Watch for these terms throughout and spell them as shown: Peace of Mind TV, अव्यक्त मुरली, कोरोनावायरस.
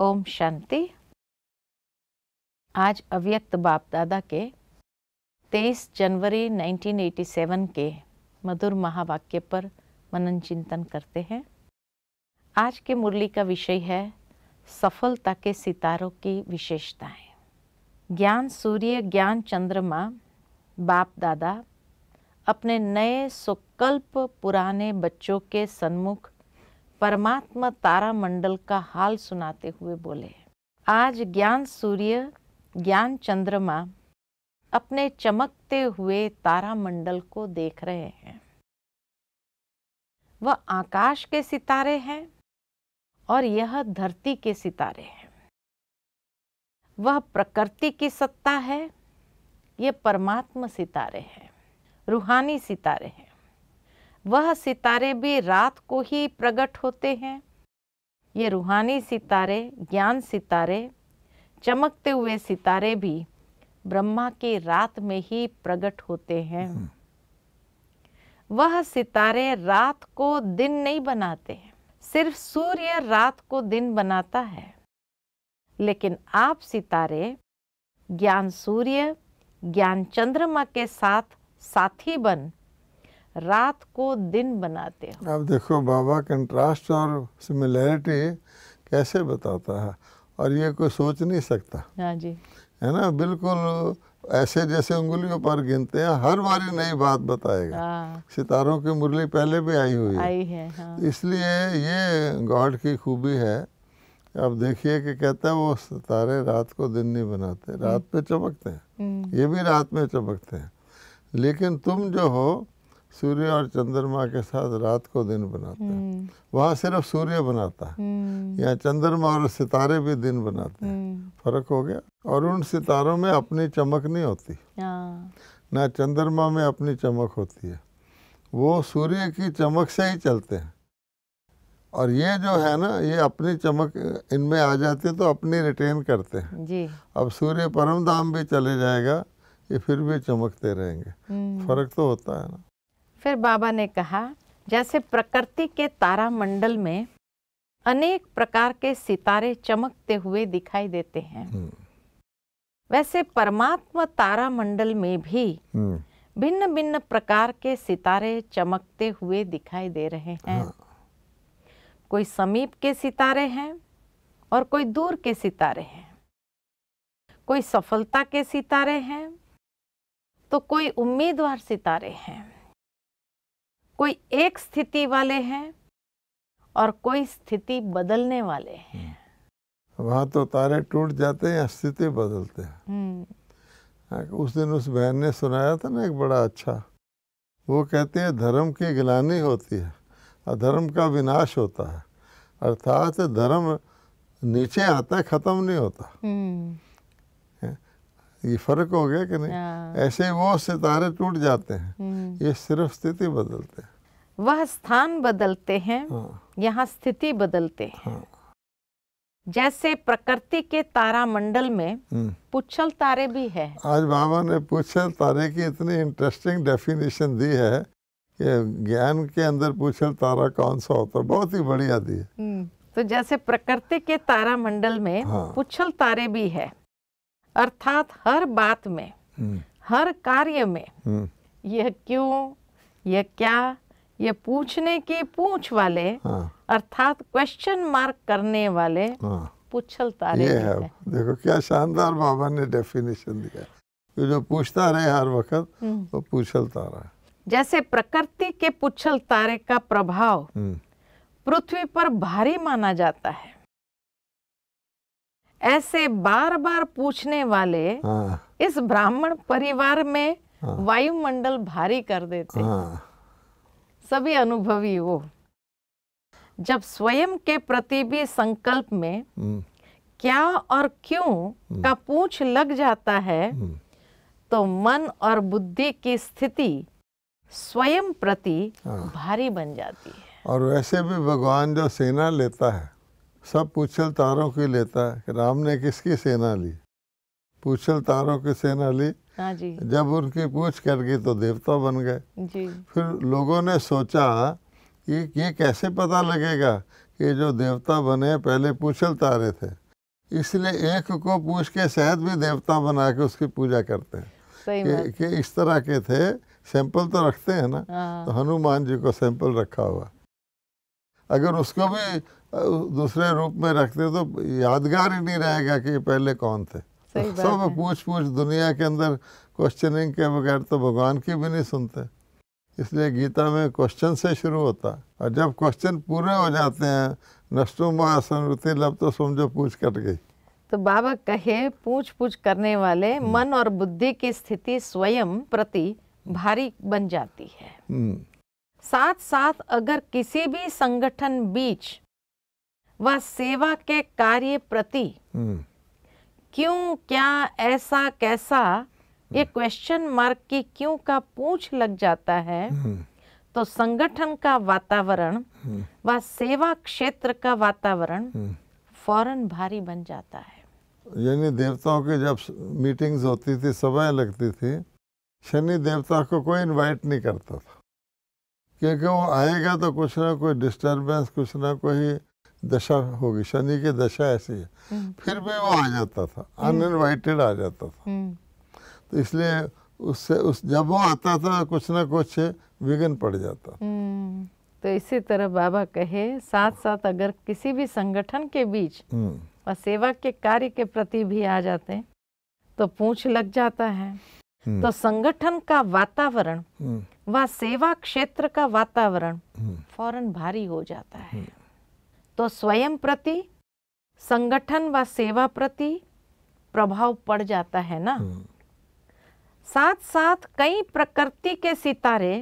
ओम शांति। आज अव्यक्त बाप दादा के 23 जनवरी 1987 के मधुर महावाक्य पर मनन चिंतन करते हैं। आज के मुरली का विषय है सफलता के सितारों की विशेषताएं। ज्ञान सूर्य ज्ञान चंद्रमा बाप दादा अपने नए सुकल्प पुराने बच्चों के सन्मुख परमात्मा तारामंडल का हाल सुनाते हुए बोले। आज ज्ञान सूर्य ज्ञान चंद्रमा अपने चमकते हुए तारामंडल को देख रहे हैं। वह आकाश के सितारे हैं और यह धरती के सितारे हैं। वह प्रकृति की सत्ता है, ये परमात्मा सितारे हैं, रूहानी सितारे हैं। वह सितारे भी रात को ही प्रकट होते हैं। ये रूहानी सितारे ज्ञान सितारे चमकते हुए सितारे भी ब्रह्मा की रात में ही प्रकट होते हैं। वह सितारे रात को दिन नहीं बनाते, सिर्फ सूर्य रात को दिन बनाता है। लेकिन आप सितारे ज्ञान सूर्य ज्ञान चंद्रमा के साथ साथी बन रात को दिन बनाते हो। अब देखो बाबा कंट्रास्ट और सिमिलैरिटी कैसे बताता है, और ये कोई सोच नहीं सकता। हाँ जी, है ना, बिल्कुल ऐसे जैसे उंगलियों पर गिनते हैं। हर बारी नई बात बताएगा। सितारों की मुरली पहले भी आई हुई है। हाँ। इसलिए ये गॉड की खूबी है। अब देखिए कि कहता है वो सितारे रात को दिन नहीं बनाते, रात में चमकते हैं, ये भी रात में चमकते हैं, लेकिन तुम जो हो सूर्य और चंद्रमा के साथ रात को दिन बनाते हैं। वहाँ सिर्फ सूर्य बनाता है, यहाँ चंद्रमा और सितारे भी दिन बनाते हैं। फर्क हो गया। और उन सितारों में अपनी चमक नहीं होती, ना चंद्रमा में अपनी चमक होती है। वो सूर्य की चमक से ही चलते हैं। और ये जो है ना, ये अपनी चमक इनमें आ जाती है तो अपनी रिटेन करते हैं जी। अब सूर्य परम धाम भी चले जाएगा, ये फिर भी चमकते रहेंगे। फर्क तो होता है ना। फिर बाबा ने कहा, जैसे प्रकृति के तारामंडल में अनेक प्रकार के सितारे चमकते हुए दिखाई देते हैं, वैसे परमात्मा तारामंडल में भी भिन्न भिन्न प्रकार के सितारे चमकते हुए दिखाई दे रहे हैं। कोई समीप के सितारे हैं और कोई दूर के सितारे हैं। कोई सफलता के सितारे हैं तो कोई उम्मीदवार सितारे हैं। कोई एक स्थिति वाले हैं और कोई स्थिति बदलने वाले हैं। वहाँ तो तारे टूट जाते हैं, स्थिति बदलते हैं। उस दिन उस बहन ने सुनाया था ना, एक बड़ा अच्छा, वो कहते हैं धर्म की ग्लानि होती है, अधर्म का विनाश होता है। अर्थात धर्म नीचे आता है, खत्म नहीं होता। ये फर्क हो गया कि नहीं? ऐसे वो सितारे टूट जाते हैं, ये सिर्फ स्थिति बदलते हैं। वह स्थान बदलते हैं, यहाँ स्थिति बदलते हैं। जैसे प्रकृति के तारामंडल में पुच्छल तारे भी है। आज बाबा ने पुच्छल तारे की इतनी इंटरेस्टिंग डेफिनेशन दी है कि ज्ञान के अंदर पुच्छल तारा कौन सा होता है, बहुत ही बढ़िया दी है। तो जैसे प्रकृति के तारामंडल में पुच्छल तारे भी है, अर्थात हर बात में हर कार्य में यह क्यों, यह क्या, यह पूछने की पूछ वाले, अर्थात क्वेश्चन मार्क करने वाले पुछल तारे है। देखो क्या शानदार बाबा ने डेफिनेशन दिया। तो जो पूछता रहे हर वक्त, वो पुछल तारा है। जैसे प्रकृति के पुछल तारे का प्रभाव पृथ्वी पर भारी माना जाता है, ऐसे बार बार पूछने वाले इस ब्राह्मण परिवार में वायुमंडल भारी कर देते। सभी अनुभवी हो, जब स्वयं के प्रति भी संकल्प में क्या और क्यों का पूछ लग जाता है, तो मन और बुद्धि की स्थिति स्वयं प्रति भारी बन जाती है। और वैसे भी भगवान जो सेना लेता है, सब पुछल तारों की लेता है कि राम ने किसकी सेना ली, पुछल तारों की सेना ली। हाँ जी। जब उनकी पूछ कर गई तो देवता बन गए जी। फिर लोगों ने सोचा ये कैसे पता लगेगा कि जो देवता बने पहले पुछल तारे थे, इसलिए एक को पूछ के शायद भी देवता बना के उसकी पूजा करते हैं कि इस तरह के थे। सैंपल तो रखते हैं ना, तो हनुमान जी को सैंपल रखा हुआ, अगर उसको भी दूसरे रूप में रखते तो यादगार ही नहीं रहेगा कि पहले कौन थे। सब पूछ दुनिया के अंदर क्वेश्चनिंग के बगैर तो भगवान की भी नहीं सुनते, इसलिए गीता में क्वेश्चन से शुरू होता है और जब क्वेश्चन पूरे हो जाते हैं नष्टुमा संवृत्ति लब, तो समझो पूछ कट गई। तो बाबा कहे पूछ करने वाले मन और बुद्धि की स्थिति स्वयं प्रति भारी बन जाती है। साथ साथ अगर किसी भी संगठन बीच व सेवा के कार्य प्रति क्यों क्या ऐसा कैसा ये क्वेश्चन मार्क की क्यों का पूछ लग जाता है, तो संगठन का वातावरण व सेवा क्षेत्र का वातावरण फौरन भारी बन जाता है। यानी देवताओं की जब मीटिंग्स होती थी, सभाएं लगती थी, शनि देवता को कोई इनवाइट नहीं करता था, क्योंकि वो आएगा तो कुछ ना कोई डिस्टर्बेंस, कुछ ना कोई दशा होगी। शनि की दशा ऐसी है, फिर भी वो आ जाता था, अनइनवाइटेड आ जाता था। तो इसलिए उससे जब वो आता था कुछ ना कुछ विघ्न पड़ जाता। तो इसी तरह बाबा कहे साथ साथ अगर किसी भी संगठन के बीच और सेवा के कार्य के प्रति भी आ जाते तो पूछ लग जाता है। तो संगठन का वातावरण व सेवा क्षेत्र का वातावरण फौरन भारी हो जाता है। तो स्वयं प्रति, संगठन व सेवा प्रति प्रभाव पड़ जाता है ना। साथ साथ कई प्रकृति के सितारे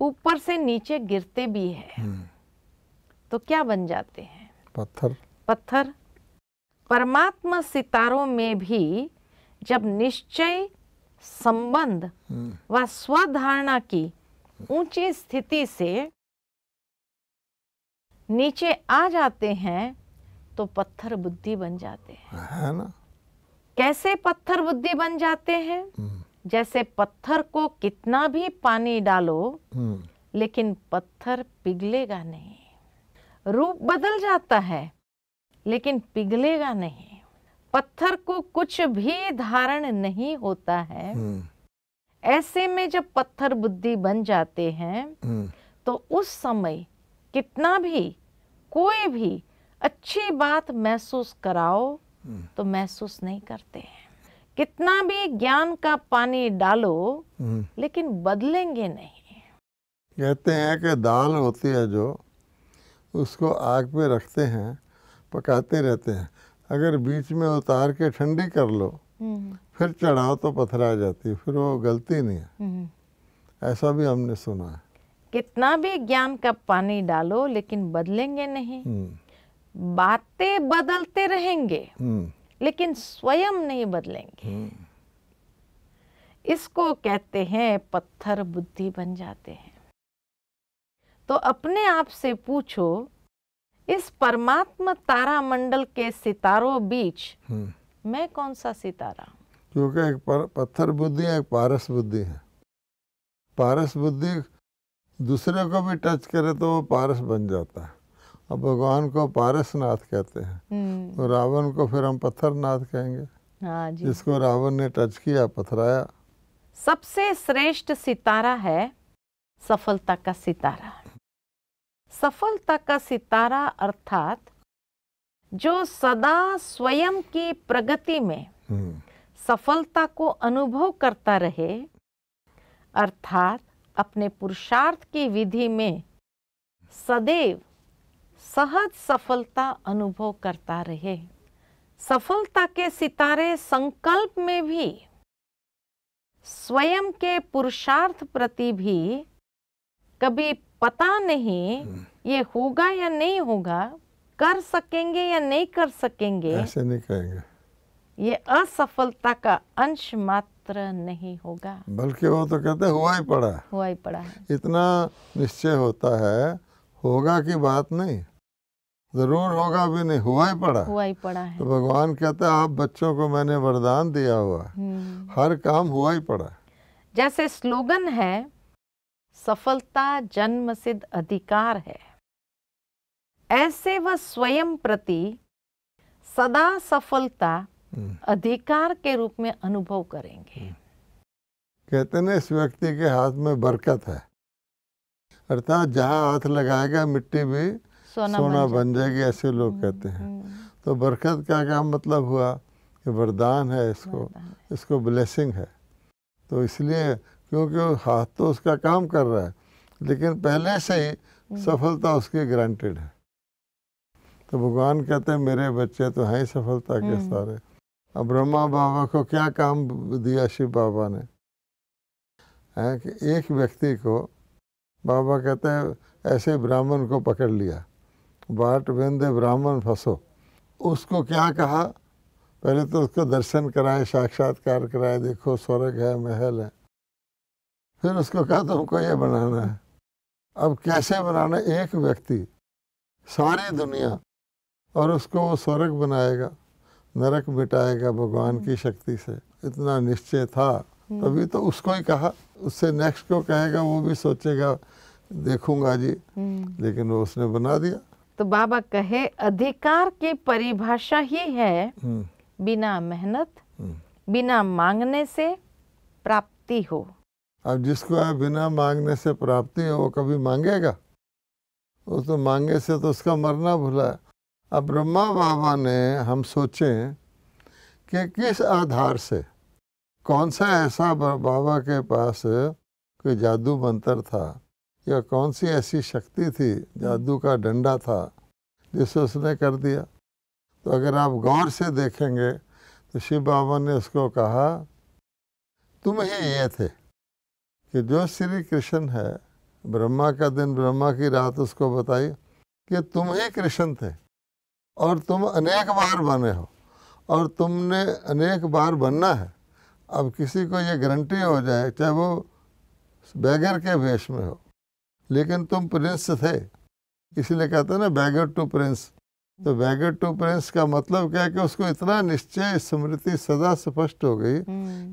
ऊपर से नीचे गिरते भी हैं, तो क्या बन जाते हैं? पत्थर। परमात्मा सितारों में भी जब निश्चय, संबंध व स्वधारणा की ऊंची स्थिति से नीचे आ जाते हैं तो पत्थर बुद्धि बन जाते हैं, है ना। कैसे पत्थर बुद्धि बन जाते हैं? जैसे पत्थर को कितना भी पानी डालो लेकिन पत्थर पिघलेगा नहीं। रूप बदल जाता है लेकिन पिघलेगा नहीं। पत्थर को कुछ भी धारण नहीं होता है। ऐसे में जब पत्थर बुद्धि बन जाते हैं तो उस समय कितना भी कोई भी अच्छी बात महसूस कराओ तो महसूस नहीं करते हैं। कितना भी ज्ञान का पानी डालो लेकिन बदलेंगे नहीं। कहते हैं कि दाल होती है जो, उसको आग पे रखते हैं, पकाते रहते हैं, अगर बीच में उतार के ठंडी कर लो फिर चढ़ाओ तो पथरा जाती है, फिर वो गलती नहीं है। ऐसा भी हमने सुना है। कितना भी ज्ञान का पानी डालो लेकिन बदलेंगे नहीं। बातें बदलते रहेंगे लेकिन स्वयं नहीं बदलेंगे। इसको कहते हैं पत्थर बुद्धि बन जाते हैं। तो अपने आप से पूछो, इस परमात्मा तारामंडल के सितारों बीच मैं कौन सा सितारा हूँ? क्योंकि एक पत्थर बुद्धि है, एक पारस बुद्धि है। पारस बुद्धि दूसरे को भी टच करे तो वो पारस बन जाता है। अब भगवान को पारसनाथ कहते हैं, तो रावण को फिर हम पत्थरनाथ कहेंगे। हाँ जी। जिसको रावण ने टच किया, पथराया। सबसे श्रेष्ठ सितारा है सफलता का सितारा। सफलता का सितारा अर्थात जो सदा स्वयं की प्रगति में सफलता को अनुभव करता रहे, अर्थात अपने पुरुषार्थ की विधि में सदैव सहज सफलता अनुभव करता रहे। सफलता के सितारे संकल्प में भी, स्वयं के पुरुषार्थ प्रति भी कभी पता नहीं ये होगा या नहीं होगा, कर सकेंगे या नहीं कर सकेंगे, ऐसे नहीं कहेंगे ये असफलता का अंश मात्र नहीं होगा, बल्कि वो तो कहते हैं हुआ ही पड़ा है। इतना निश्चय होता है, होगा की बात नहीं, जरूर होगा भी नहीं, हुआ ही पड़ा है। तो भगवान कहते हैं आप बच्चों को मैंने वरदान दिया हुआ, हर काम हुआ ही पड़ा। जैसे स्लोगन है, सफलता जन्मसिद्ध अधिकार है, ऐसे वह स्वयं प्रति सदा सफलता अधिकार के रूप में अनुभव करेंगे। कहते हैं इस व्यक्ति के हाथ में बरकत है, अर्थात जहाँ हाथ लगाएगा मिट्टी भी सोना बन जाएगी, ऐसे लोग कहते हैं। तो बरकत का क्या मतलब हुआ कि वरदान है, इसको ब्लेसिंग है। तो इसलिए क्योंकि हाथ तो उसका काम कर रहा है, लेकिन पहले से ही सफलता उसकी ग्रांटेड है। तो भगवान कहते हैं मेरे बच्चे तो हैं ही सफलता के सारे। अब ब्रह्मा बाबा को क्या काम दिया शिव बाबा ने, है कि एक व्यक्ति को बाबा कहते हैं ऐसे ब्राह्मण को पकड़ लिया, बाट बेंदे ब्राह्मण फंसो। उसको क्या कहा, पहले तो उसको दर्शन कराए, साक्षात्कार कराए, देखो स्वर्ग है, महल है। फिर उसको कहा तुमको ये बनाना है। अब कैसे बनाना, एक व्यक्ति सारी दुनिया, और उसको वो स्वर्ग बनाएगा, नरक मिटाएगा भगवान की शक्ति से, इतना निश्चय था। तभी तो उसको ही कहा, उससे नेक्स्ट को कहेगा वो भी सोचेगा देखूंगा जी, लेकिन वो उसने बना दिया। तो बाबा कहे अधिकार की परिभाषा ही है बिना मेहनत बिना मांगने से प्राप्ति हो। अब जिसको बिना मांगने से प्राप्ति हो वो कभी मांगेगा? वो तो मांगे से तो उसका मरना भुला है। अब ब्रह्मा बाबा ने हम सोचें कि किस आधार से, कौन सा ऐसा बाबा के पास कोई जादू मंत्र था या कौन सी ऐसी शक्ति थी, जादू का डंडा था जिससे उसने कर दिया। तो अगर आप गौर से देखेंगे तो शिव बाबा ने उसको कहा तुम ही ये थे कि जो श्री कृष्ण है, ब्रह्मा का दिन ब्रह्मा की रात उसको बताई कि तुम ही कृष्ण थे और तुम अनेक बार बने हो और तुमने अनेक बार बनना है। अब किसी को ये गारंटी हो जाए, चाहे वो बैगर के वेश में हो, लेकिन तुम प्रिंस थे, इसलिए कहते हैं ना बैगर टू प्रिंस। तो बैगर टू प्रिंस का मतलब क्या है कि उसको इतना निश्चय स्मृति सदा स्पष्ट हो गई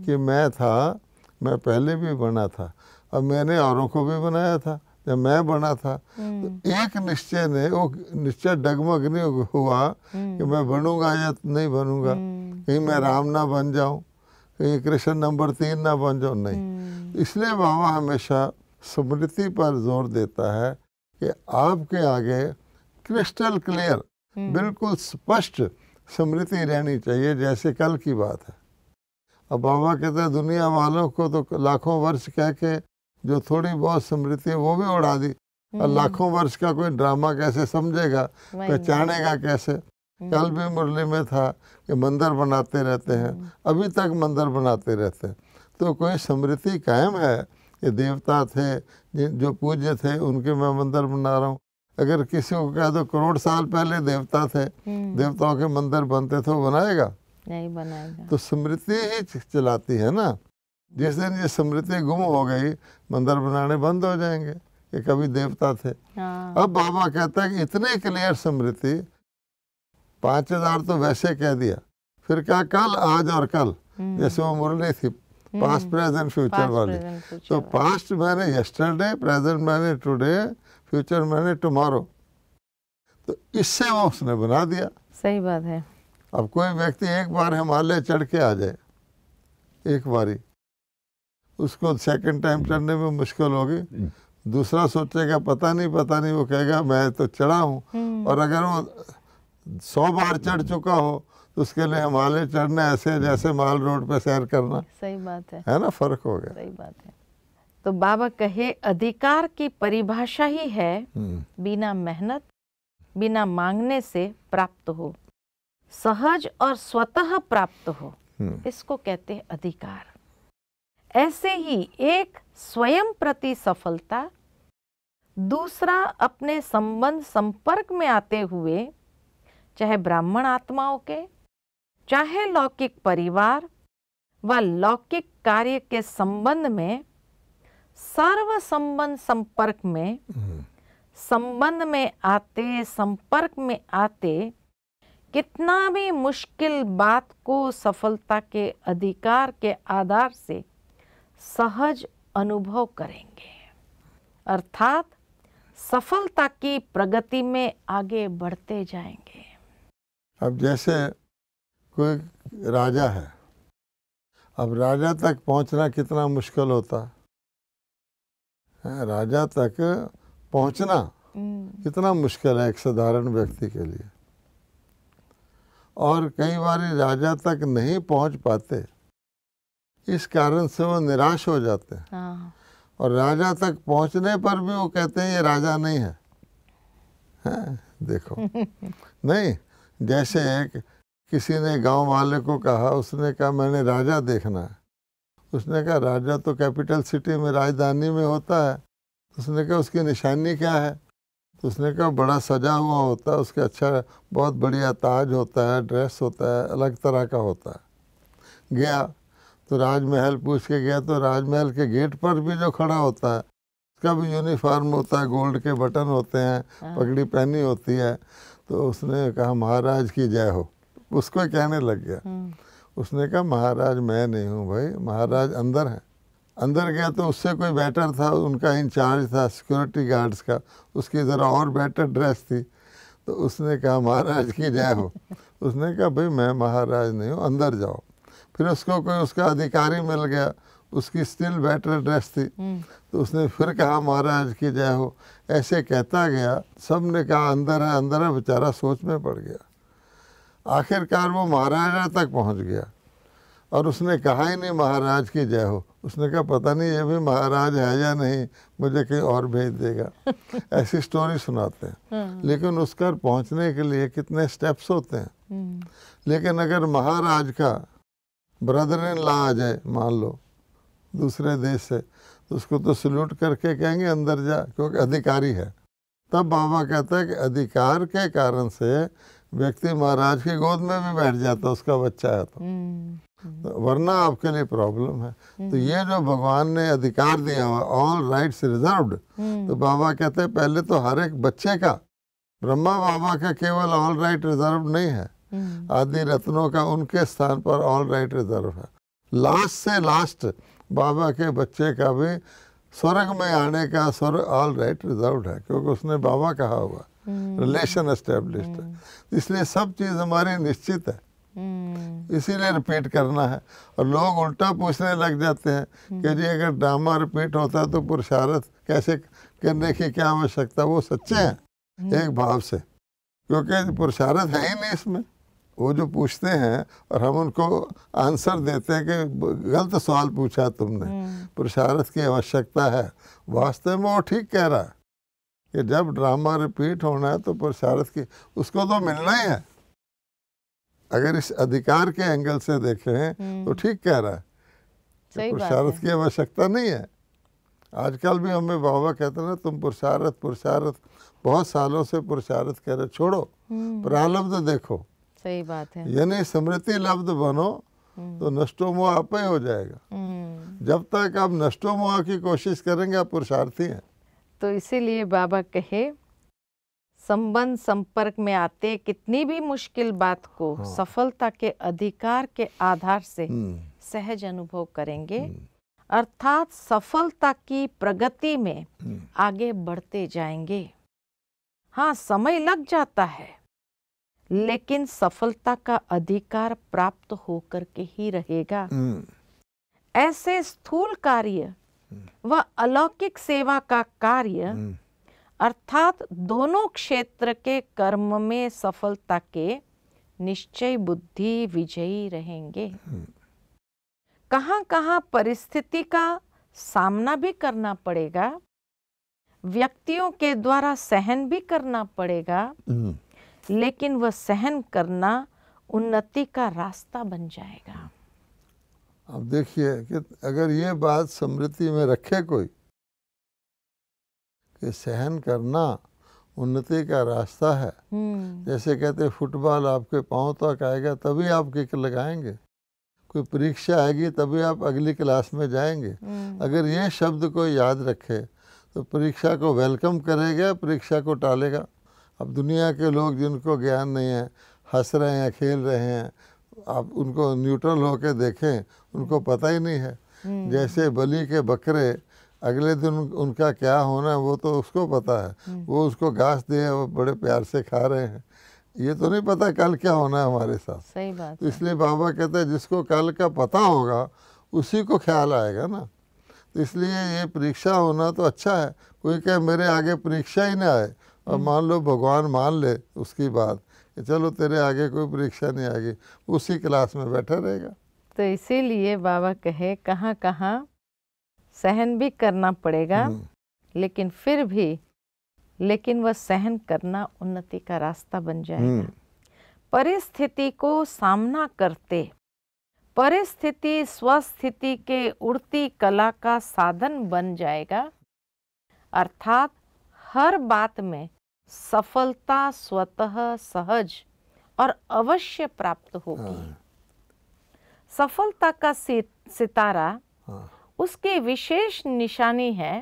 कि मैं था, मैं पहले भी बना था, अब मैंने औरों को भी बनाया था, जब मैं बना था। तो एक निश्चय ने, वो निश्चय डगमग नहीं हुआ कि मैं बनूंगा या नहीं बनूंगा, कहीं मैं राम ना बन जाऊं, कहीं कृष्ण नंबर 3 ना बन जाऊं, नहीं। इसलिए बाबा हमेशा स्मृति पर जोर देता है कि आपके आगे क्रिस्टल क्लियर, बिल्कुल स्पष्ट स्मृति रहनी चाहिए, जैसे कल की बात है। अब बाबा कहते हैं दुनिया वालों को तो लाखों वर्ष कह के जो थोड़ी बहुत स्मृति है वो भी उड़ा दी, और लाखों वर्ष का कोई ड्रामा कैसे समझेगा, पहचानेगा कैसे। कल भी मुरली में था कि मंदिर बनाते रहते हैं, अभी तक मंदिर बनाते रहते हैं। तो कोई स्मृति कायम है, ये देवता थे जो पूज्य थे, उनके मैं मंदिर बना रहा हूँ। अगर किसी को कह दो करोड़ साल पहले देवता थे, देवताओं के मंदिर बनते थे, वो बनाएगा नहीं, बनाएगा। तो स्मृति ही चलाती है ना। जिस दिन ये स्मृति गुम हो गई, मंदिर बनाने बंद हो जाएंगे कि कभी देवता थे। अब बाबा कहता है कि इतने क्लियर स्मृति, 5000 तो वैसे कह दिया, फिर क्या कल, आज और कल, जैसे वो मुरली थी, पास्ट प्रेजेंट फ्यूचर वाली। तो पास्ट मैंने यस्टरडे, प्रेजेंट मैंने टुडे, फ्यूचर मैंने टुमारो। तो इससे वो उसने बना दिया। सही बात है। अब कोई व्यक्ति एक बार हिमालय चढ़ के आ जाए, एक बारी उसको सेकंड टाइम चढ़ने में मुश्किल होगी, दूसरा सोचेगा पता नहीं, वो कहेगा मैं तो चढ़ा हूँ। और अगर वो 100 बार चढ़ चुका हो तो उसके लिए हिमालय चढ़ना ऐसे जैसे माल रोड पे सैर करना। सही बात है ना, फर्क हो गया। सही बात है। तो बाबा कहे अधिकार की परिभाषा ही है बिना मेहनत बिना मांगने से प्राप्त हो, सहज और स्वतः प्राप्त हो, इसको कहते हैं अधिकार। ऐसे ही एक स्वयं प्रति सफलता, दूसरा अपने संबंध संपर्क में आते हुए, चाहे ब्राह्मण आत्माओं के, चाहे लौकिक परिवार व लौकिक कार्य के संबंध में, सर्व संबंध संपर्क में, संपर्क में आते कितना भी मुश्किल बात को सफलता के अधिकार के आधार से सहज अनुभव करेंगे, अर्थात सफलता की प्रगति में आगे बढ़ते जाएंगे। अब जैसे कोई राजा है, अब राजा तक पहुंचना कितना मुश्किल होता है, राजा तक पहुंचना कितना मुश्किल है एक साधारण व्यक्ति के लिए। और कई बार राजा तक नहीं पहुंच पाते, इस कारण से वो निराश हो जाते हैं। और राजा तक पहुंचने पर भी वो कहते हैं ये राजा नहीं है, देखो नहीं। जैसे एक किसी ने गांव वाले को कहा, उसने कहा मैंने राजा देखना है। उसने कहा राजा तो कैपिटल सिटी में राजधानी में होता है। उसने कहा उसकी निशानी क्या है, तो उसने कहा बड़ा सजा हुआ होता है, उसके अच्छा बहुत बढ़िया ताज होता है, ड्रेस होता है, अलग तरह का होता है। गया तो राजमहल पूछ के गया, तो राजमहल के गेट पर भी जो खड़ा होता है उसका भी यूनिफॉर्म होता है, गोल्ड के बटन होते हैं, पगड़ी पहनी होती है। तो उसने कहा महाराज की जय हो, उसको कहने लग गया। उसने कहा महाराज मैं नहीं हूँ भाई, महाराज अंदर हैं। अंदर गया तो उससे कोई बैटर था, उनका इंचार्ज था सिक्योरिटी गार्ड्स का, उसकी ज़रा और बेटर ड्रेस थी। तो उसने कहा महाराज की जय हो। उसने कहा भाई मैं महाराज नहीं हूँ, अंदर जाओ। फिर उसको कोई उसका अधिकारी मिल गया, उसकी स्टिल बेटर ड्रेस थी। तो उसने फिर कहा महाराज की जय हो। ऐसे कहता गया, सब ने कहा अंदर है, बेचारा सोच में पड़ गया। आखिरकार वो महाराजा तक पहुंच गया और उसने कहा ही नहीं महाराज की जय हो। उसने कहा पता नहीं ये भी महाराज है या नहीं, मुझे कहीं और भेज देगा। ऐसी स्टोरी सुनाते हैं, लेकिन उस तक पहुंचने के लिए कितने स्टेप्स होते हैं। लेकिन अगर महाराज का ब्रदर इन लॉ आ जाए मान लो दूसरे देश से, तो उसको तो सल्यूट करके कहेंगे अंदर जा, क्योंकि अधिकारी है। तब बाबा कहता है कि अधिकार के कारण से व्यक्ति महाराज की गोद में भी बैठ जाता, उसका बच्चा है तो वरना आपके लिए प्रॉब्लम है। तो ये जो भगवान ने अधिकार दिया हुआ, ऑल राइट्स रिजर्व्ड, तो बाबा कहते हैं पहले तो हर एक बच्चे का, ब्रह्मा बाबा का केवल ऑल राइट रिजर्व नहीं है, आदि रत्नों का उनके स्थान पर ऑल राइट रिजर्व है। लास्ट से लास्ट बाबा के बच्चे का भी स्वर्ग में आने का स्वर्ग ऑल राइट रिजर्व है, क्योंकि उसने बाबा कहा हुआ, रिलेशन एस्टेब्लिश्ड है। इसलिए सब चीज़ हमारी निश्चित है, इसीलिए रिपीट करना है। और लोग उल्टा पूछने लग जाते हैं कि जी अगर ड्रामा रिपीट होता है तो पुरुषार्थ कैसे करने की क्या आवश्यकता। वो सच्चे हैं एक भाव से, क्योंकि पुरुषार्थ है ही नहीं इसमें। वो जो पूछते हैं और हम उनको आंसर देते हैं कि गलत सवाल पूछा तुमने, पुरुषार्थ की आवश्यकता है। वास्तव में वो ठीक कह रहा है कि जब ड्रामा रिपीट होना है तो पुरुषार्थ की उसको तो मिलना ही है। अगर इस अधिकार के एंगल से देखें तो ठीक कह रहा है कि पुरुषार्थ की आवश्यकता नहीं है। आजकल भी हमें बाबा कहते हैं ना तुम पुरुषार्थ पुरुषार्थ, बहुत सालों से पुरुषार्थ कह रहे, छोड़ो प्रारब्ध देखो। सही बात है, यानी स्मृति लब्ध बनो तो नष्टो मोह आप ही हो जाएगा। जब तक आप नष्टो मोह की कोशिश करेंगे आप पुरुषार्थी हैं। तो इसीलिए बाबा कहे संबंध संपर्क में आते कितनी भी मुश्किल बात को सफलता के अधिकार के आधार से सहज अनुभव करेंगे, अर्थात सफलता की प्रगति में आगे बढ़ते जाएंगे। हाँ समय लग जाता है, लेकिन सफलता का अधिकार प्राप्त होकर के ही रहेगा। ऐसे स्थूल कार्य व अलौकिक सेवा का कार्य अर्थात दोनों क्षेत्र के कर्म में सफलता के निश्चय बुद्धि विजयी रहेंगे। कहाँ कहाँ परिस्थिति का सामना भी करना पड़ेगा, व्यक्तियों के द्वारा सहन भी करना पड़ेगा, लेकिन वह सहन करना उन्नति का रास्ता बन जाएगा। अब देखिए कि अगर ये बात स्मृति में रखे कोई कि सहन करना उन्नति का रास्ता है, जैसे कहते फुटबॉल आपके पाँव तक आएगा तभी आप किक लगाएंगे, कोई परीक्षा आएगी तभी आप अगली क्लास में जाएंगे। अगर ये शब्द को याद रखे तो परीक्षा को वेलकम करेगा, परीक्षा को टालेगा। अब दुनिया के लोग जिनको ज्ञान नहीं है हंस रहे हैं, खेल रहे हैं, आप उनको न्यूट्रल होके देखें, उनको पता ही नहीं है। जैसे बलि के बकरे अगले दिन उनका क्या होना है वो तो उसको पता है, वो उसको घास दिए वो बड़े प्यार से खा रहे हैं। ये तो नहीं पता कल क्या होना है हमारे साथ। सही बात। तो इसलिए बाबा कहते हैं जिसको कल का पता होगा उसी को ख्याल आएगा ना, तो इसलिए ये परीक्षा होना तो अच्छा है। कोई कहे मेरे आगे परीक्षा ही ना आए, और मान लो भगवान मान ले उसकी बात कि चलो तेरे आगे कोई परीक्षा नहीं आएगी, उसी क्लास में बैठा रहेगा। तो इसीलिए बाबा कहे कहाँ कहाँ सहन भी करना पड़ेगा, लेकिन फिर भी लेकिन वह सहन करना उन्नति का रास्ता बन जाएगा। परिस्थिति को सामना करते, परिस्थिति स्वस्थिति के उड़ती कला का साधन बन जाएगा। अर्थात हर बात में सफलता स्वतः सहज और अवश्य प्राप्त होगी। सफलता का सितारा उसकी विशेष निशानी है।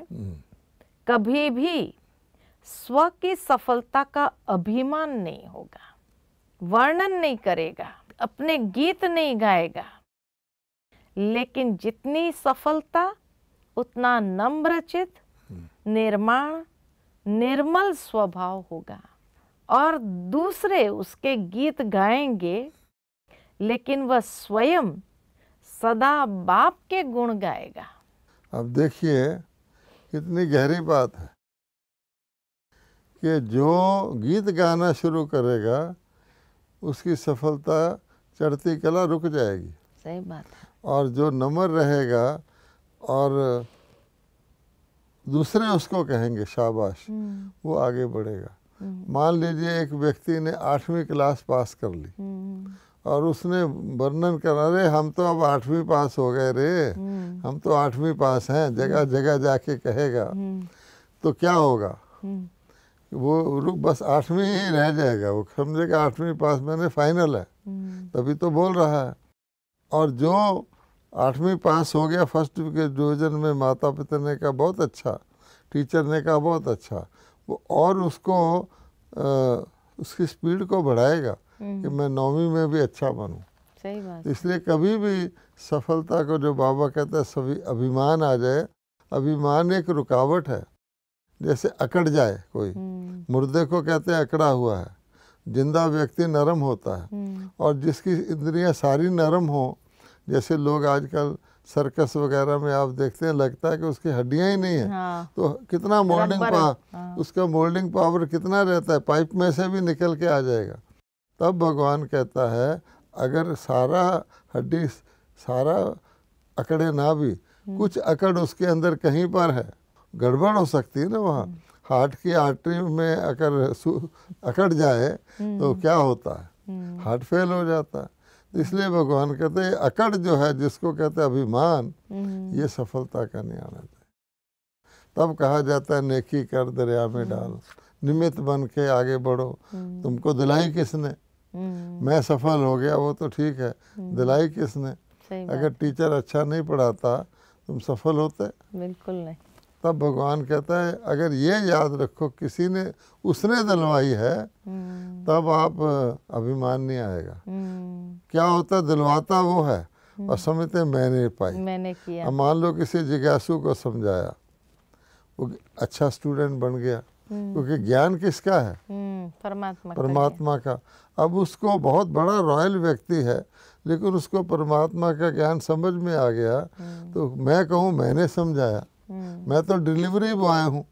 कभी भी स्व की सफलता का अभिमान नहीं होगा, वर्णन नहीं करेगा, अपने गीत नहीं गाएगा, लेकिन जितनी सफलता उतना नम्रचित, निर्माण, निर्मल स्वभाव होगा। और दूसरे उसके गीत गाएंगे, लेकिन वह स्वयं सदा बाप के गुण गाएगा। अब देखिए कितनी गहरी बात है कि जो गीत गाना शुरू करेगा उसकी सफलता चढ़ती कला रुक जाएगी। सही बात है। और जो नम्र रहेगा और दूसरे उसको कहेंगे शाबाश, वो आगे बढ़ेगा। मान लीजिए एक व्यक्ति ने 8वीं क्लास पास कर ली और उसने वर्णन करा रहे हम तो अब 8वीं पास हो गए रे, हम तो 8वीं पास हैं, जगह जगह जाके कहेगा तो क्या होगा? वो रुक बस 8वीं ही रह जाएगा, वो समझेगा 8वीं पास मैंने फाइनल है, तभी तो बोल रहा है। और जो 8वीं पास हो गया फर्स्ट डिवीजन में, माता पिता ने कहा बहुत अच्छा, टीचर ने कहा बहुत अच्छा, वो और उसको उसकी स्पीड को बढ़ाएगा कि मैं 9वीं में भी अच्छा बनूँ। सही बात। इसलिए कभी भी सफलता को जो बाबा कहता है सभी अभिमान आ जाए, अभिमान एक रुकावट है। जैसे अकड़ जाए कोई, मुर्दे को कहते हैं अकड़ा हुआ है, जिंदा व्यक्ति नरम होता है। और जिसकी इंद्रियां सारी नरम हो, जैसे लोग आजकल सर्कस वगैरह में आप देखते हैं, लगता है कि उसकी हड्डियां ही नहीं है। हाँ। तो कितना मोल्डिंग पावर, हाँ। उसका मोल्डिंग पावर कितना रहता है, पाइप में से भी निकल के आ जाएगा। तब भगवान कहता है अगर सारा हड्डी सारा अकड़े ना भी, कुछ अकड़ उसके अंदर कहीं पर है, गड़बड़ हो सकती है ना वहाँ। हार्ट की आर्टरी में अकड़ जाए तो क्या होता है, हार्ट फेल हो जाता है। इसलिए भगवान कहते हैं अकड़ जो है, जिसको कहते हैं अभिमान, ये सफलता का नहीं आना चाहिए। तब कहा जाता है नेकी कर दरिया में डाल, निमित्त बन के आगे बढ़ो, तुमको दिलाई किसने? मैं सफल हो गया वो तो ठीक है, दिलाई किसने? अगर टीचर अच्छा नहीं पढ़ाता तुम सफल होते? बिल्कुल नहीं। तब भगवान कहता है अगर ये याद रखो किसी ने उसने दिलवाई है, तब आप अभिमान नहीं आएगा। क्या होता, दिलवाता वो है और समझते मैंने पाई, मैंने किया। मान लो किसी जिज्ञासु को समझाया, वो अच्छा स्टूडेंट बन गया, क्योंकि ज्ञान किसका है? परमात्मा, परमात्मा का। अब उसको बहुत बड़ा रॉयल व्यक्ति है, लेकिन उसको परमात्मा का ज्ञान समझ में आ गया, तो मैं कहूँ मैंने समझाया, मैं तो डिलीवरी बॉय हूँ।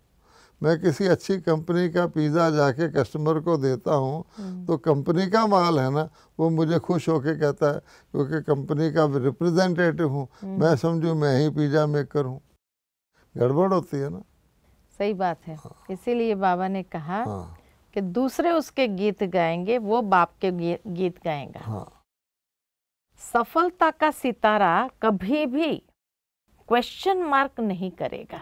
मैं किसी अच्छी कंपनी का पिज़्ज़ा जाके कस्टमर को देता हूँ तो कंपनी का माल है ना, वो मुझे खुश होके कहता है क्योंकि कंपनी का रिप्रेजेंटेटिव हूँ, मैं समझूँ मैं ही पिज़्ज़ा मेकर हूँ। गड़बड़ होती है ना। सही बात है। हाँ। इसीलिए बाबा ने कहा, हाँ। कि दूसरे उसके गीत गाएंगे, वो बाप के गीत गाएगा। हाँ। सफलता का सितारा कभी भी क्वेश्चन मार्क नहीं करेगा,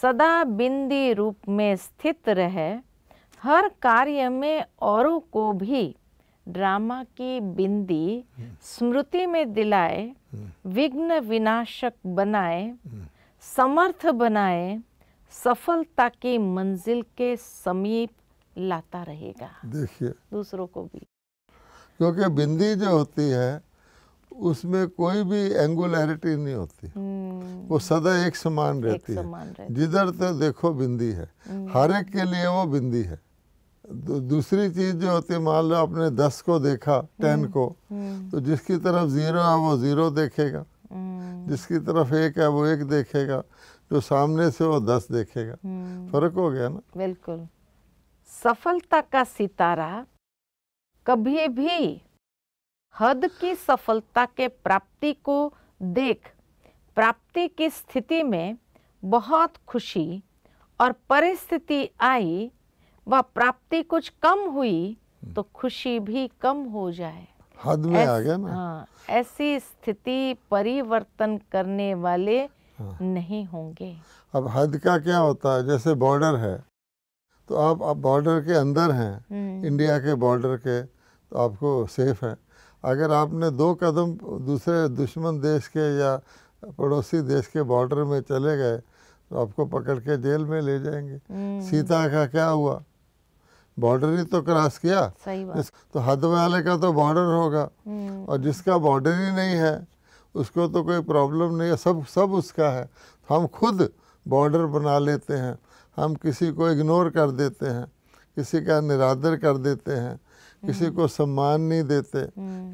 सदा बिंदी रूप में स्थित रहे। हर कार्य में औरों को भी ड्रामा की बिंदी स्मृति में दिलाए, विघ्न विनाशक बनाए, समर्थ बनाए, सफलता की मंजिल के समीप लाता रहेगा। देखिए दूसरों को भी, क्योंकि बिंदी जो होती है उसमें कोई भी एंगुलरिटी नहीं होती, वो सदा एक समान रहती है। जिधर तो देखो बिंदी है, हर एक के लिए वो बिंदी है, दूसरी चीज़ जो होती है, मान लो आपने 10 को देखा 10 को, तो जिसकी तरफ 0 है वो 0 देखेगा, जिसकी तरफ 1 है वो 1 देखेगा, जो सामने से वो 10 देखेगा। फर्क हो गया ना। बिल्कुल। सफलता का सितारा कभी भी हद की सफलता के प्राप्ति को देख प्राप्ति की स्थिति में बहुत खुशी और परिस्थिति आई वह प्राप्ति कुछ कम हुई तो खुशी भी कम हो जाए। हद में आ गया ना। हाँ, ऐसी स्थिति परिवर्तन करने वाले नहीं होंगे। अब हद का क्या होता है, जैसे बॉर्डर है तो आप बॉर्डर के अंदर हैं, इंडिया के बॉर्डर के, तो आपको सेफ है। अगर आपने 2 कदम दूसरे दुश्मन देश के या पड़ोसी देश के बॉर्डर में चले गए तो आपको पकड़ के जेल में ले जाएंगे। सीता का क्या हुआ, बॉर्डर ही तो क्रॉस किया। सही बात। तो हद वाले का तो बॉर्डर होगा, और जिसका बॉर्डर ही नहीं है उसको तो कोई प्रॉब्लम नहीं है, सब उसका है। तो हम खुद बॉर्डर बना लेते हैं, हम किसी को इग्नोर कर देते हैं, किसी का निरादर कर देते हैं, किसी को सम्मान नहीं देते,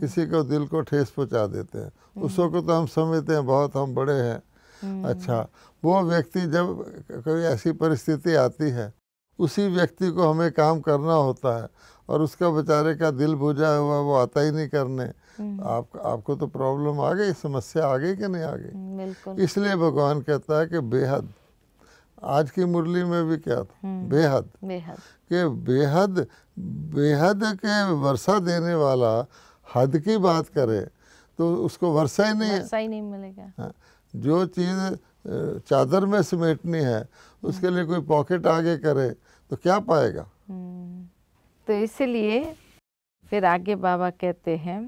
किसी को दिल को ठेस पहुंचा देते हैं। उसको तो हम समझते हैं बहुत हम बड़े हैं। अच्छा, वो व्यक्ति जब कोई ऐसी परिस्थिति आती है, उसी व्यक्ति को हमें काम करना होता है, और उसका बेचारे का दिल बुझा हुआ, वो आता ही नहीं करने। आपको तो प्रॉब्लम आ गई, समस्या आ गई कि नहीं आ गई। इसलिए भगवान कहता है कि बेहद, आज की मुरली में भी क्या था, बेहद के बेहद, बेहद के वर्षा देने वाला हद की बात करे तो उसको वर्षा ही नहीं मिलेगा। हाँ, जो चीज़ चादर में समेटनी है उसके लिए कोई पॉकेट आगे करे तो क्या पाएगा। तो इसलिए फिर आगे बाबा कहते हैं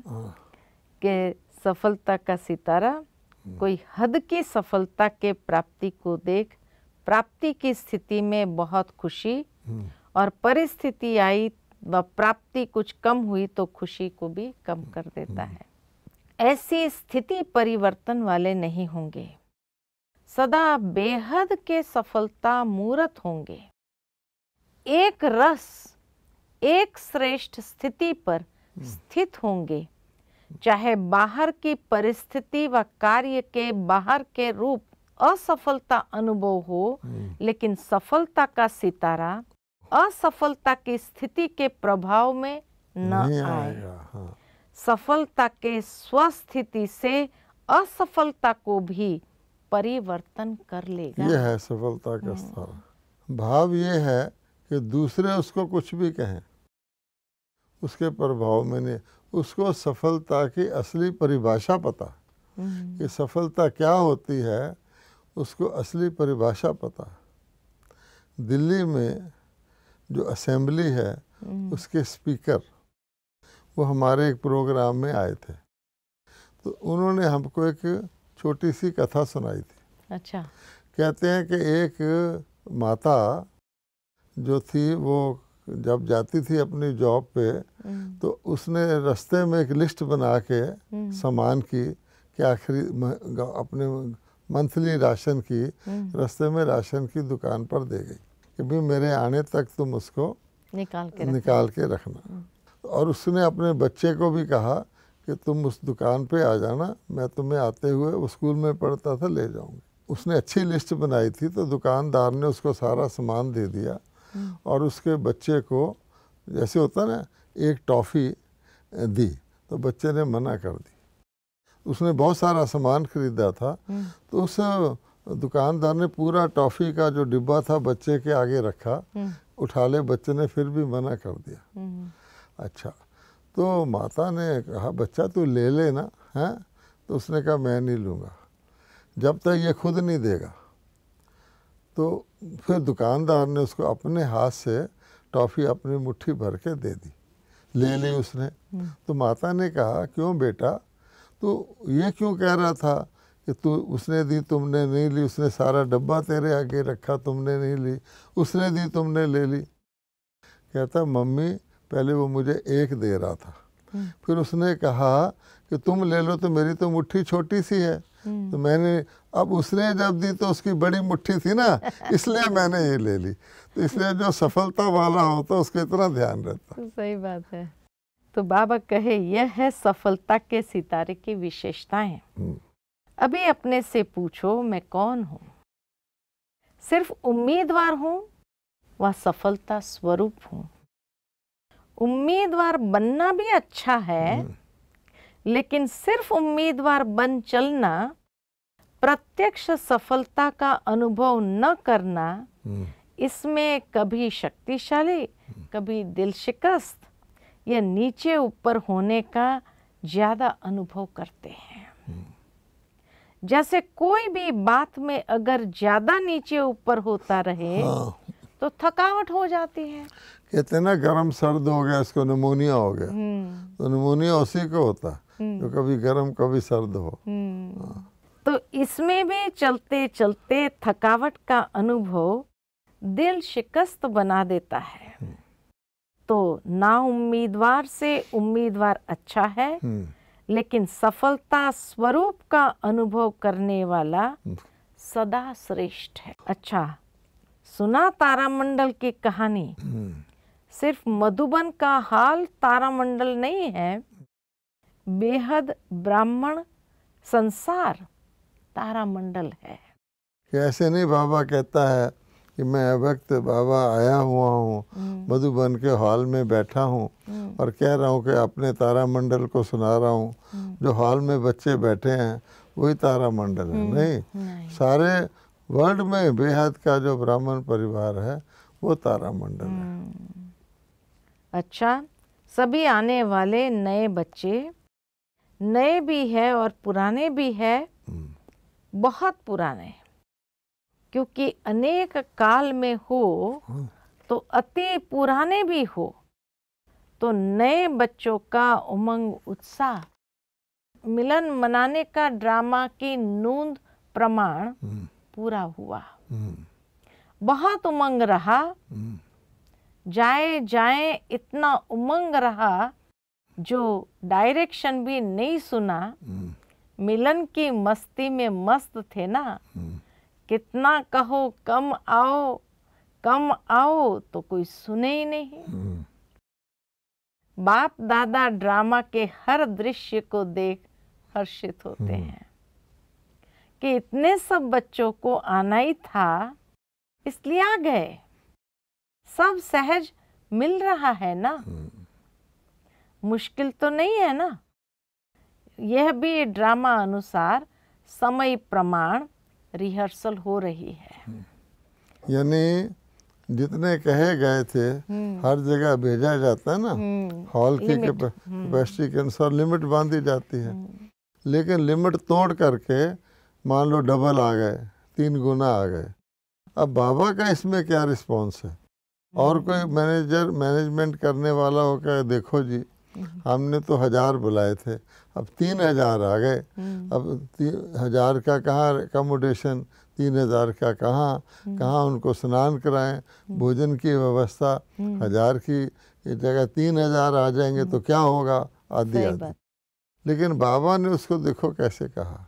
कि सफलता का सितारा कोई हद की सफलता के प्राप्ति को देख प्राप्ति की स्थिति में बहुत खुशी और परिस्थिति आई व प्राप्ति कुछ कम हुई तो खुशी को भी कम कर देता है। ऐसी स्थिति परिवर्तन वाले नहीं होंगे, सदा बेहद के सफलता मूरत होंगे। एक रस एक श्रेष्ठ स्थिति पर स्थित होंगे, चाहे बाहर की परिस्थिति व कार्य के बाहर के रूप असफलता अनुभव हो, लेकिन सफलता का सितारा असफलता की स्थिति के प्रभाव में न आए। हाँ। सफलता के स्वस्थिति से असफलता को भी परिवर्तन कर लेगा। यह है सफलता का सितारा। भाव यह है कि दूसरे उसको कुछ भी कहें, उसके प्रभाव में नहीं। उसको सफलता की असली परिभाषा पता कि सफलता क्या होती है, उसको असली परिभाषा पता। दिल्ली में जो असेंबली है उसके स्पीकर, वो हमारे एक प्रोग्राम में आए थे, तो उन्होंने हमको एक छोटी सी कथा सुनाई थी। अच्छा। कहते हैं कि एक माता जो थी, वो जब जाती थी अपनी जॉब पे तो उसने रास्ते में एक लिस्ट बना के सामान की कि आखिरी अपने मंथली राशन की, रास्ते में राशन की दुकान पर दे गई कि भी मेरे आने तक तुम उसको निकाल के रखना। और उसने अपने बच्चे को भी कहा कि तुम उस दुकान पे आ जाना, मैं तुम्हें आते हुए, वो स्कूल में पढ़ता था, ले जाऊंगी। उसने अच्छी लिस्ट बनाई थी, तो दुकानदार ने उसको सारा सामान दे दिया और उसके बच्चे को, जैसे होता ना, एक टॉफ़ी दी, तो बच्चे ने मना कर दी। उसने बहुत सारा सामान खरीदा था, तो उस दुकानदार ने पूरा टॉफ़ी का जो डिब्बा था बच्चे के आगे रखा, उठा ले, बच्चे ने फिर भी मना कर दिया। अच्छा, तो माता ने कहा बच्चा तू ले लेना है, तो उसने कहा मैं नहीं लूँगा जब तक ये खुद नहीं देगा। तो फिर दुकानदार ने उसको अपने हाथ से टॉफ़ी अपनी मुट्ठी भर के दे दी, ले ली उसने। तो माता ने कहा क्यों बेटा, तो ये क्यों कह रहा था कि तू, उसने दी तुमने नहीं ली, उसने सारा डब्बा तेरे आगे रखा तुमने नहीं ली, उसने दी तुमने ले ली। कहता मम्मी पहले वो मुझे एक दे रहा था, फिर उसने कहा कि तुम ले लो, तो मेरी तो मुट्ठी छोटी सी है, तो मैंने अब उसने जब दी तो उसकी बड़ी मुट्ठी थी ना, इसलिए मैंने ये ले ली। तो इसलिए जो सफलता वाला होता है उसका इतना ध्यान रहता है। सही बात है। तो बाबा कहे यह है सफलता के सितारे की विशेषताएं। अभी अपने से पूछो मैं कौन हूँ? सिर्फ उम्मीदवार हूँ वह सफलता स्वरूप हूँ। उम्मीदवार बनना भी अच्छा है, लेकिन सिर्फ उम्मीदवार बन चलना, प्रत्यक्ष सफलता का अनुभव न करना, इसमें कभी शक्तिशाली कभी दिल शिकस्त, यह नीचे ऊपर होने का ज़्यादा अनुभव करते हैं। जैसे कोई भी बात में अगर ज़्यादा नीचे ऊपर होता रहे तो थकावट हो जाती है। कहते हैं ना गर्म सर्द हो गया, इसको निमोनिया हो गया। तो निमोनिया उसी को होता है तो कभी गर्म कभी सर्द हो। तो इसमें भी चलते चलते थकावट का अनुभव दिल शिकस्त बना देता है। तो ना उम्मीदवार से उम्मीदवार अच्छा है, लेकिन सफलता स्वरूप का अनुभव करने वाला सदा श्रेष्ठ है। अच्छा, सुना तारामंडल की कहानी। सिर्फ मधुबन का हाल तारामंडल नहीं है, बेहद ब्राह्मण संसार तारामंडल है। कैसे नहीं, बाबा कहता है कि मैं अव्यक्त बाबा आया हुआ हूँ, मधुबन के हॉल में बैठा हूँ और कह रहा हूँ कि अपने तारामंडल को सुना रहा हूँ। जो हॉल में बच्चे बैठे हैं वही तारामंडल है। नहीं, सारे वर्ल्ड में बेहद का जो ब्राह्मण परिवार है वो तारामंडल है। अच्छा, सभी आने वाले नए बच्चे, नए भी है और पुराने भी है, बहुत पुराने, क्योंकि अनेक काल में हो तो अति पुराने भी हो, तो नए बच्चों का उमंग उत्साह, मिलन मनाने का ड्रामा की नूंद प्रमाण पूरा हुआ। बहुत उमंग रहा, जाए जाए इतना उमंग रहा, जो डायरेक्शन भी नहीं सुना, मिलन की मस्ती में मस्त थे ना। कितना कहो कम आओ कम आओ, तो कोई सुने ही नहीं। बाप दादा ड्रामा के हर दृश्य को देख हर्षित होते हैं कि इतने सब बच्चों को आना ही था, इसलिए आ गए। सब सहज मिल रहा है ना, मुश्किल तो नहीं है ना। यह भी ड्रामा अनुसार समय प्रमाण रिहर्सल हो रही है। यानी जितने कहे गए थे हर जगह भेजा जाता है ना। हॉल की कैपेसिटी के अनुसार लिमिट बांधी जाती है, लेकिन लिमिट तोड़ करके मान लो डबल आ गए, 3 गुना आ गए। अब बाबा का इसमें क्या रिस्पॉन्स है? और कोई मैनेजर मैनेजमेंट करने वाला हो क्या? देखो जी, हमने तो 1000 बुलाए थे, अब 3000 आ गए। अब 1000 का कहाँ एकोमोडेशन, 3000 का कहाँ, कहाँ उनको स्नान कराएं, भोजन की व्यवस्था, 1000 की जगह 3000 आ जाएंगे तो क्या होगा, आदि आदि। लेकिन बाबा ने उसको देखो कैसे कहा।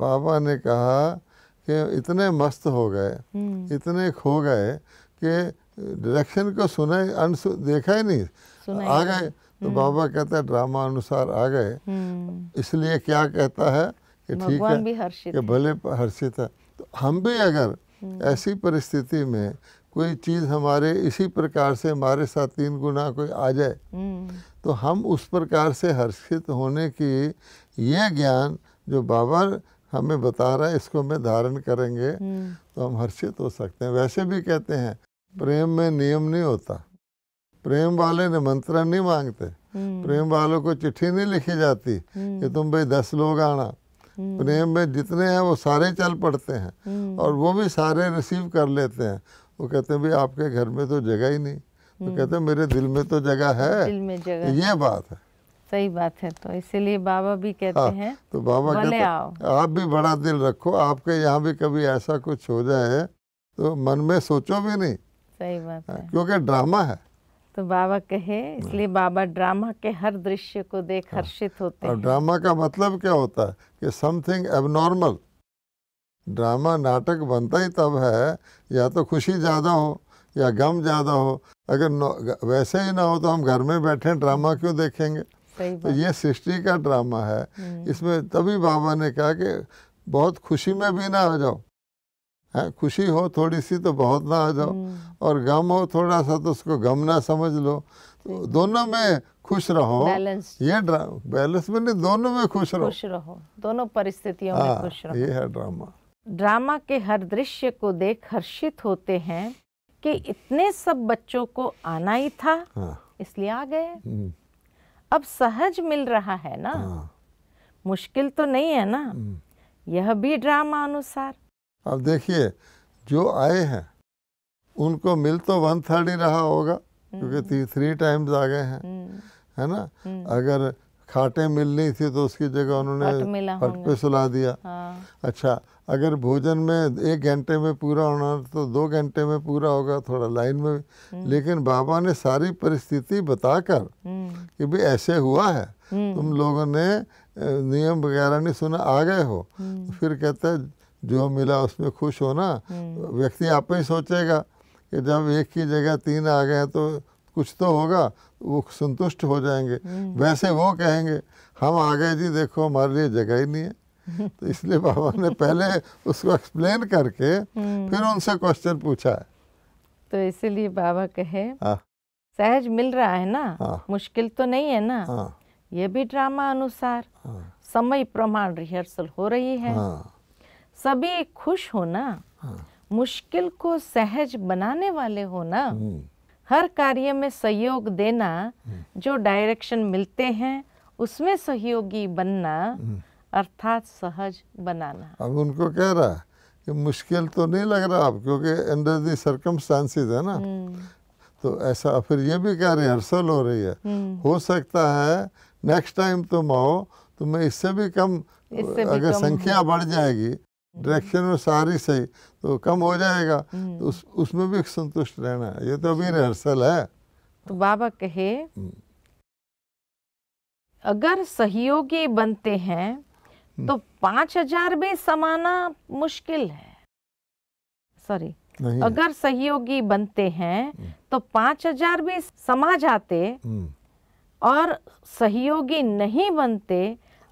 बाबा ने कहा कि इतने मस्त हो गए, इतने खो गए कि डायरेक्शन को सुना देखा ही नहीं, आ गए। तो बाबा कहता है ड्रामा अनुसार आ गए, इसलिए क्या कहता है कि ठीक है कि भले हर्षित है। तो हम भी अगर ऐसी परिस्थिति में कोई चीज़ हमारे इसी प्रकार से हमारे साथ 3 गुना कोई आ जाए, तो हम उस प्रकार से हर्षित होने की ये ज्ञान जो बाबा हमें बता रहा है, इसको हमें धारण करेंगे तो हम हर्षित हो सकते हैं। वैसे भी कहते हैं प्रेम में नियम नहीं होता, प्रेम वाले निमंत्रण नहीं मांगते, प्रेम वालों को चिट्ठी नहीं लिखी जाती कि तुम भाई 10 लोग आना। प्रेम में जितने हैं वो सारे चल पड़ते हैं और वो भी सारे रिसीव कर लेते हैं। वो कहते हैं भाई आपके घर में तो जगह ही नहीं, तो कहते हैं मेरे दिल में तो जगह है। ये बात है, सही बात है। तो इसीलिए बाबा भी कहते हैं, तो बाबा कहते हैं आप भी बड़ा दिल रखो, आपके यहाँ भी कभी ऐसा कुछ हो जाए तो मन में सोचो भी नहीं। सही बात है, क्योंकि ड्रामा है। तो बाबा कहे, इसलिए बाबा ड्रामा के हर दृश्य को देख हर्षित होते हैं। और ड्रामा का मतलब क्या होता है कि समथिंग एबनॉर्मल। ड्रामा नाटक बनता ही तब है या तो खुशी ज़्यादा हो या गम ज़्यादा हो। अगर वैसे ही ना हो तो हम घर में बैठे ड्रामा क्यों देखेंगे। तो ये सृष्टि का ड्रामा है। इसमें तभी बाबा ने कहा कि बहुत खुशी में भी ना आ जाओ, है खुशी हो थोड़ी सी तो बहुत ना आ जाओ, और गम हो थोड़ा सा तो उसको गम ना समझ लो। तो दोनों में खुश रहो, ये बैलेंस में नहीं, दोनों में खुश रहो, दोनों परिस्थितियों में खुश रहो, ये है ड्रामा। ड्रामा के हर दृश्य को देख हर्षित होते हैं कि इतने सब बच्चों को आना ही था, इसलिए आ गए। अब सहज मिल रहा है ना, मुश्किल तो नहीं है ना, यह भी ड्रामा अनुसार। अब देखिए जो आए हैं उनको मिल तो 1/3 ही रहा होगा, क्योंकि 3 टाइम्स आ गए हैं, है ना। अगर खाटे मिलनी थी तो उसकी जगह उन्होंने हट पे सुला दिया। अच्छा, अगर भोजन में 1 घंटे में पूरा होना तो 2 घंटे में पूरा होगा, थोड़ा लाइन में। लेकिन बाबा ने सारी परिस्थिति बताकर कि भी ऐसे हुआ है, तुम लोगों ने नियम वगैरह नहीं सुना, आ गए हो। फिर कहता है जो मिला उसमें खुश होना। व्यक्ति आप में ही सोचेगा कि जब एक की जगह 3 आ गए तो कुछ तो होगा, वो संतुष्ट हो जाएंगे। वैसे वो कहेंगे हम आ गए जी, देखो हमारे लिए जगह ही नहीं है। तो इसलिए बाबा ने पहले उसको एक्सप्लेन करके फिर उनसे क्वेश्चन पूछा है। तो इसीलिए बाबा कहे सहज मिल रहा है ना, मुश्किल तो नहीं है ना, ये भी ड्रामा अनुसार। समय प्रमाण रिहर्सल हो रही है, सभी खुश होना, मुश्किल को सहज बनाने वाले होना, हर कार्य में सहयोग देना, जो डायरेक्शन मिलते हैं उसमें सहयोगी बनना, अर्थात सहज बनाना। अब उनको कह रहा है कि मुश्किल तो नहीं लग रहा आप, क्योंकि अंडर दी सर्कमस्टांसेस है ना। तो ऐसा फिर ये भी क्या रिहर्सल हो रही है, हो सकता है नेक्स्ट टाइम तुम आओ तुम्हें इससे भी कम, अगर संख्या बढ़ जाएगी डायरेक्शन में सारी सही तो कम हो जाएगा, तो उसमें भी संतुष्ट रहना है। ये तो अभी रिहर्सल है। तो बाबा कहे अगर सहयोगी बनते हैं तो 5,000 भी समाना मुश्किल है। सॉरी, अगर सहयोगी बनते हैं तो 5,000 भी समा जाते, और सहयोगी नहीं बनते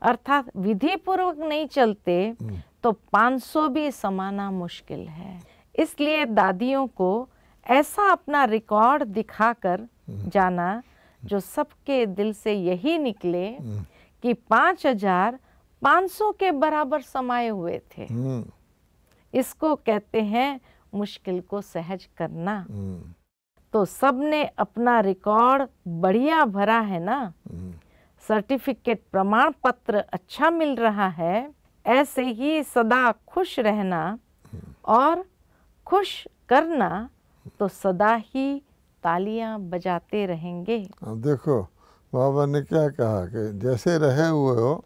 अर्थात विधि पूर्वक नहीं चलते तो 500 भी समाना मुश्किल है। इसलिए दादियों को ऐसा अपना रिकॉर्ड दिखाकर जाना जो सबके दिल से यही निकले कि 5,000 500 के बराबर समाये हुए थे। इसको कहते हैं मुश्किल को सहज करना। तो सबने अपना रिकॉर्ड बढ़िया भरा है ना, सर्टिफिकेट प्रमाण पत्र अच्छा मिल रहा है। ऐसे ही सदा खुश रहना और खुश करना, तो सदा ही तालियां बजाते रहेंगे। अब देखो बाबा ने क्या कहा कि जैसे रहे हुए हो,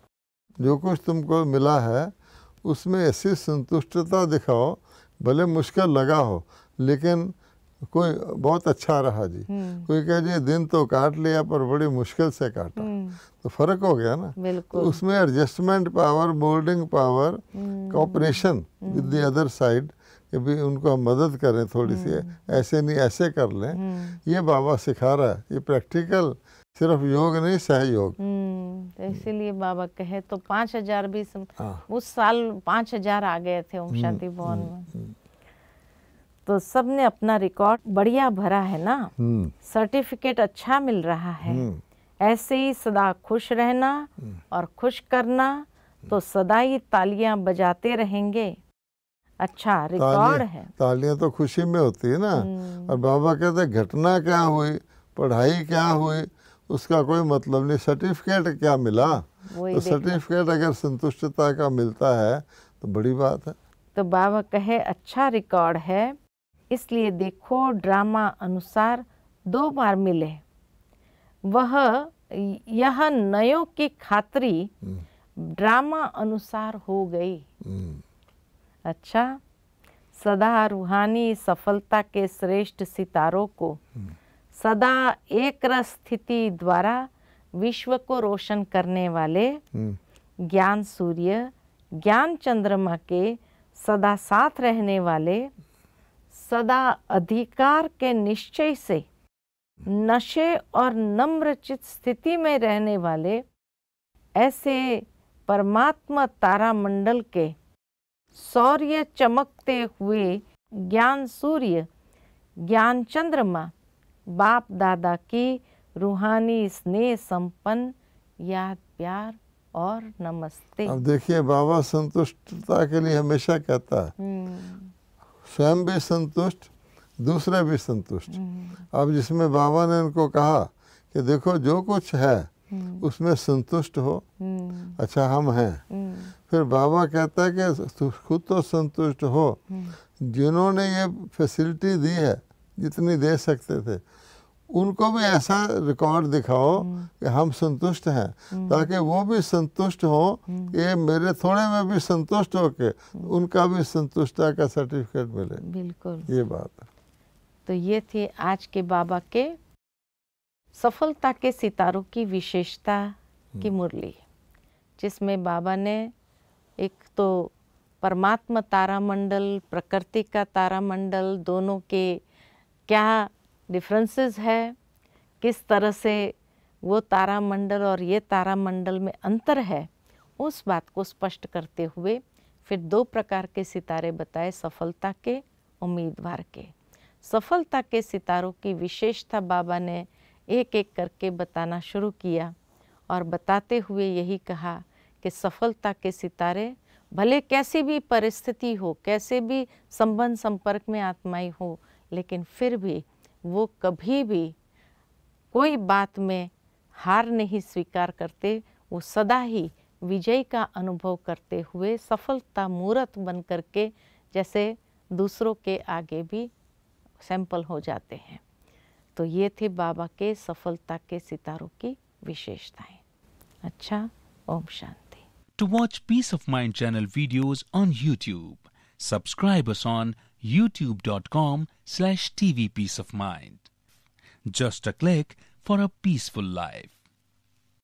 जो कुछ तुमको मिला है उसमें ऐसी संतुष्टता दिखाओ, भले मुश्किल लगा हो लेकिन कोई बहुत अच्छा रहा जी। कोई कहे जी दिन तो काट लिया पर बड़ी मुश्किल से काटा, तो फर्क हो गया ना। तो उसमें adjustment power, moulding power, cooperation with the other side, कि भी उनको हम मदद करें थोड़ी सी, ऐसे नहीं ऐसे कर लें, ये बाबा सिखा रहा है। ये प्रैक्टिकल, सिर्फ योग नहीं सहयोग। तो इसीलिए बाबा कहे तो 5,000 भी उस साल 5,000 आ गए थे ओम शांति भवन में। तो सबने अपना रिकॉर्ड बढ़िया भरा है ना, सर्टिफिकेट अच्छा मिल रहा है। ऐसे ही सदा खुश रहना और खुश करना, तो सदा ही तालियां बजाते रहेंगे। अच्छा रिकॉर्ड है। तालियां तो खुशी में होती है ना। और बाबा कहते घटना क्या हुई, पढ़ाई क्या हुई, उसका कोई मतलब नहीं, सर्टिफिकेट क्या मिला। तो सर्टिफिकेट अगर संतुष्टता का मिलता है तो बड़ी बात है। तो बाबा कहे अच्छा रिकॉर्ड है, इसलिए देखो ड्रामा अनुसार 2 बार मिले। वह यह नयों की खातरी ड्रामा अनुसार हो गई। अच्छा, सदा रूहानी सफलता के श्रेष्ठ सितारों को सदा एक रस स्थिति द्वारा विश्व को रोशन करने वाले ज्ञान सूर्य, ज्ञान चंद्रमा के सदा साथ रहने वाले, सदा अधिकार के निश्चय से नशे और नम्रचित स्थिति में रहने वाले, ऐसे परमात्मा तारामंडल के सौर्य चमकते हुए ज्ञान सूर्य, ज्ञान चंद्रमा बाप दादा की रूहानी स्नेह संपन्न याद, प्यार और नमस्ते। अब देखिए बाबा संतुष्टता के लिए हमेशा कहता है, स्वयं भी संतुष्ट, दूसरे भी संतुष्ट। अब जिसमें बाबा ने इनको कहा कि देखो जो कुछ है उसमें संतुष्ट हो, अच्छा हम हैं। फिर बाबा कहता है कि खुद तो संतुष्ट हो, जिन्होंने ये फैसिलिटी दी है जितनी दे सकते थे उनको भी ऐसा रिकॉर्ड दिखाओ कि हम संतुष्ट हैं, ताकि वो भी संतुष्ट हो, ये मेरे थोड़े में भी संतुष्ट हो के उनका भी संतुष्टता का सर्टिफिकेट मिले। बिल्कुल, ये बात है। तो ये थी आज के बाबा के सफलता के सितारों की विशेषता की मुरली, जिसमें बाबा ने एक तो परमात्मा तारामंडल, प्रकृति का तारामंडल, दोनों के क्या डिफरेंसेस है, किस तरह से वो तारामंडल और ये तारामंडल में अंतर है, उस बात को स्पष्ट करते हुए फिर दो प्रकार के सितारे बताए, सफलता के, उम्मीदवार के। सफलता के सितारों की विशेषता बाबा ने एक एक करके बताना शुरू किया और बताते हुए यही कहा कि सफलता के सितारे भले कैसी भी परिस्थिति हो, कैसे भी संबंध संपर्क में आत्माएं हो, लेकिन फिर भी वो कभी भी कोई बात में हार नहीं स्वीकार करते, वो सदा ही विजय का अनुभव करते हुए सफलता मूर्त बन करके जैसे दूसरों के आगे भी सैंपल हो जाते हैं। तो ये थे बाबा के सफलता के सितारों की विशेषताएं। अच्छा, ओम शांति। To watch peace of mind channel videos on YouTube, subscribe us on youtube.com/tvpeaceofmind. Just a click for a peaceful life.